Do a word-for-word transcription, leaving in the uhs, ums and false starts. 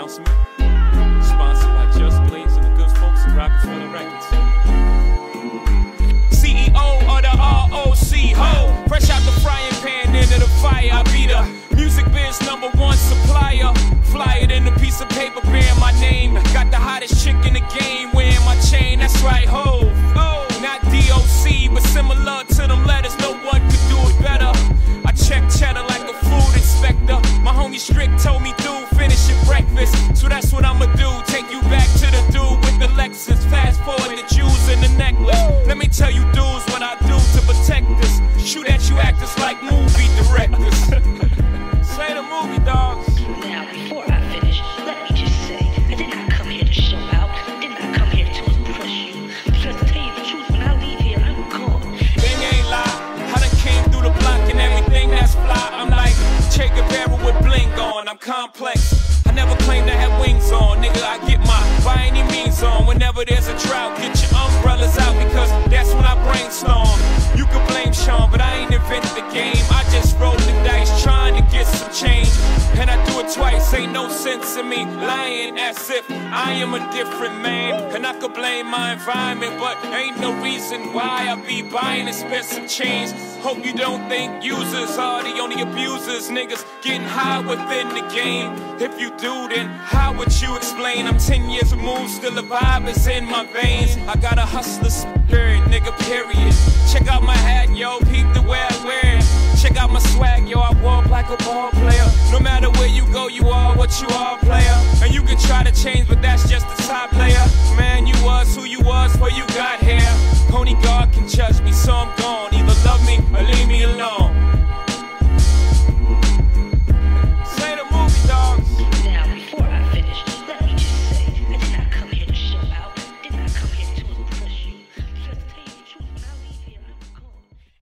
announcement sponsored by Just Blaze and the good folks at Rockefeller Records. C E O of the R O C, ho! Fresh out the frying pan into the fire. I be the music biz number one supplier. Fly it in a piece of paper bearing my name. Got the hottest chick in the game wearing my chain. That's right, ho! Oh, not D O C, but similar to them letters. No one could do it better. I check cheddar like a food inspector. My homie Strick told me through finishing breakfast, so that's what I'ma do. Take you back to the dude with the Lexus. Fast forward the jewels and the necklace. Let me tell you dudes what I do to protect us. Shoot at you actors like movie directors. Say the movie, dogs. Now before I finish, let me just say I did not come here to show out. Did not come here to impress you. Because to tell you the truth, when I leave here, I'm gone. They ain't lie. I done came through the block and everything that's fly. I'm like Che Guevara with bling on. I'm complex. I never claimed to have wings on, nigga. I get my by any means on. Whenever there's a drought, get your umbrellas out because that's when I brainstorm. You can blame Sean, but I ain't invented the game. I just rolled the dice trying to get some change. And I do it twice, ain't no sense in me lying as if I am a different man. And I could blame my environment, but ain't no reason why I be buying expensive chains. Hope you don't think users are the only abusers. Niggas getting high within the game. If you do, then how would you explain? I'm ten years removed, still the vibe is in my veins. I got a hustler spirit, nigga, period. Check out my hat, yo, peep the way I wear it. Check out my swag, yo, I walk like a ball player. No matter where you go, you are what you are, player. And you can try to change,